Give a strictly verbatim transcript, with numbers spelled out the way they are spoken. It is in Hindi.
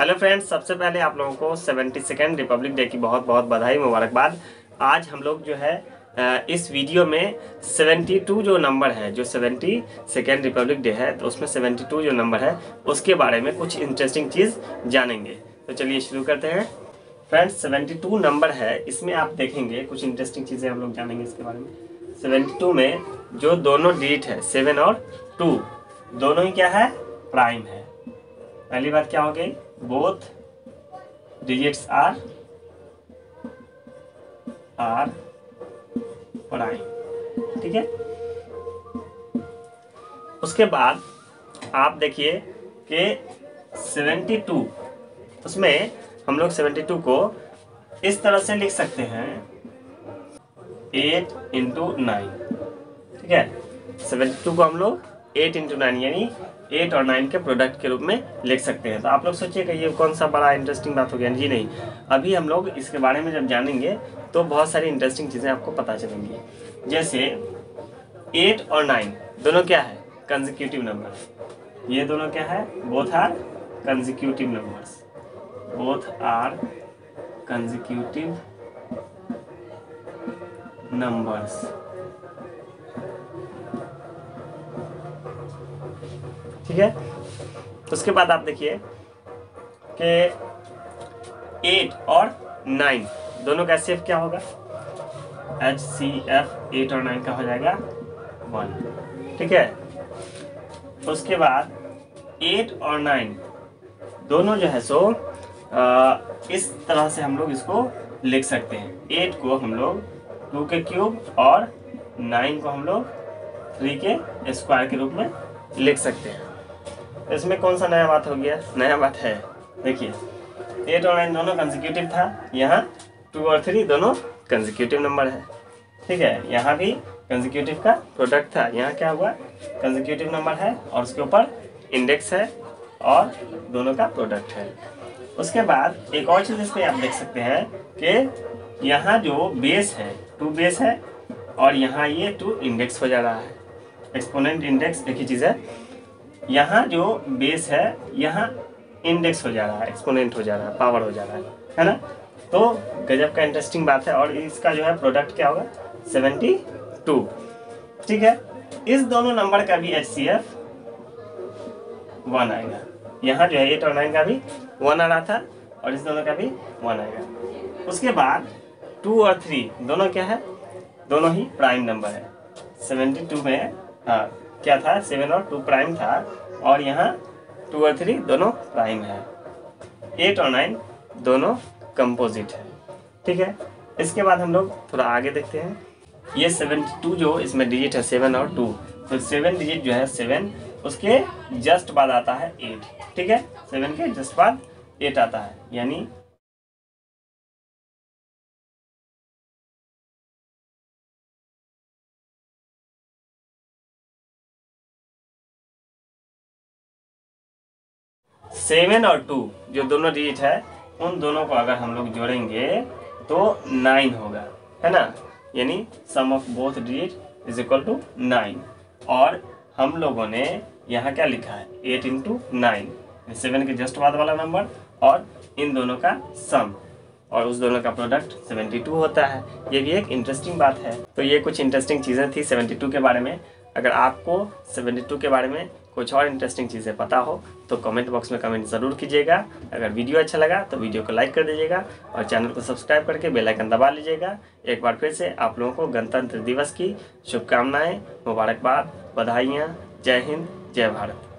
हेलो फ्रेंड्स, सबसे पहले आप लोगों को सेवेंटी सेकेंड रिपब्लिक डे की बहुत बहुत बधाई, मुबारकबाद। आज हम लोग जो है इस वीडियो में सेवेंटी टू जो नंबर है, जो सेवेंटी सेकेंड रिपब्लिक डे है तो उसमें सेवेंटी टू जो नंबर है उसके बारे में कुछ इंटरेस्टिंग चीज़ जानेंगे। तो चलिए शुरू करते हैं फ्रेंड्स। सेवेंटी टू नंबर है, इसमें आप देखेंगे कुछ इंटरेस्टिंग चीज़ें हम लोग जानेंगे इसके बारे में। सेवेंटी टू में जो दोनों डिजिट है सेवन और टू, दोनों ही क्या है, प्राइम है। पहली बात क्या हो गई, both digits are are prime, ठीक है। उसके बाद आप देखिए कि सेवेंटी टू, उसमें हम लोग सेवेंटी टू को इस तरह से लिख सकते हैं, एट इंटू नाइन, ठीक है। सेवेंटी टू को हम लोग एट इंटू नाइन यानी एट और नाइन के प्रोडक्ट के रूप में लिख सकते हैं। तो आप लोग सोचिएगा ये कौन सा बड़ा इंटरेस्टिंग बात हो गया, जी नहीं। अभी हम लोग इसके बारे में जब जानेंगे तो बहुत सारी इंटरेस्टिंग चीज़ें आपको पता चलेंगी। जैसे एट और नाइन दोनों क्या है, कंसेक्यूटिव नंबर। ये दोनों क्या है, both are consecutive numbers, both are consecutive numbers. ठीक है, उसके बाद आप देखिए कि एट और नाइन दोनों का एचसीएफ क्या होगा, एचसीएफ एट और नाइन का हो जाएगा वन, ठीक है। उसके बाद एट और नाइन दोनों जो है सो आ, इस तरह से हम लोग इसको लिख सकते हैं। एट को हम लोग टू के क्यूब और नाइन को हम लोग थ्री के स्क्वायर के रूप में लिख सकते हैं। इसमें कौन सा नया बात हो गया, नया बात है देखिए, एट और नाइन दोनों कंसेक्यूटिव था, यहाँ टू और थ्री दोनों कंसेक्यूटिव नंबर है, ठीक है। यहाँ भी कंसेक्यूटिव का प्रोडक्ट था, यहाँ क्या हुआ, कंसेक्यूटिव नंबर है और उसके ऊपर इंडेक्स है और दोनों का प्रोडक्ट है। उसके बाद एक और चीज़ इसमें आप देख सकते हैं कि यहाँ जो बेस है टू बेस है और यहाँ ये टू इंडेक्स हो जा रहा है, एक्सपोनेंट इंडेक्स एक ही चीज़ है। यहाँ जो बेस है यहाँ इंडेक्स हो जा रहा है, एक्सपोनेंट हो जा रहा है, पावर हो जा रहा है, है ना। तो गजब का इंटरेस्टिंग बात है। और इसका जो है प्रोडक्ट क्या होगा, सेवेंटी टू, ठीक है। इस दोनों नंबर का भी एचसीएफ वन आएगा, यहाँ जो है एट और नाइन का भी वन आ रहा था और इस दोनों का भी वन आएगा। उसके बाद टू और थ्री दोनों क्या है, दोनों ही प्राइम नंबर है। सेवेंटी टू में हाँ क्या था, सेवन और टू प्राइम था और यहाँ टू और थ्री दोनों प्राइम है, एट और नाइन दोनों कंपोजिट है, ठीक है। इसके बाद हम लोग थोड़ा आगे देखते हैं। ये सेवेंटी टू जो इसमें डिजिट है सेवन और टू, तो सेवन डिजिट जो है सेवन, उसके जस्ट बाद आता है एट, ठीक है। सेवन के जस्ट बाद एट आता है, यानी सेवन और टू जो दोनों डिजिट है उन दोनों को अगर हम लोग जोड़ेंगे तो नाइन होगा, है ना। यानी sum of both digit is equal to nine. और हम लोगों ने यहाँ क्या लिखा है, एट इंटू नाइन, सेवन के जस्ट बाद वाला नंबर और इन दोनों का सम और उस दोनों का प्रोडक्ट सेवेंटी टू होता है। ये भी एक इंटरेस्टिंग बात है। तो ये कुछ इंटरेस्टिंग चीज़ें थी सेवेंटी टू के बारे में। अगर आपको सेवेंटी टू के बारे में कुछ और इंटरेस्टिंग चीज़ें पता हो तो कमेंट बॉक्स में कमेंट ज़रूर कीजिएगा। अगर वीडियो अच्छा लगा तो वीडियो को लाइक कर दीजिएगा और चैनल को सब्सक्राइब करके बेल आइकन दबा लीजिएगा। एक बार फिर से आप लोगों को गणतंत्र दिवस की शुभकामनाएं, मुबारकबाद, बधाइयाँ। जय हिंद, जय भारत।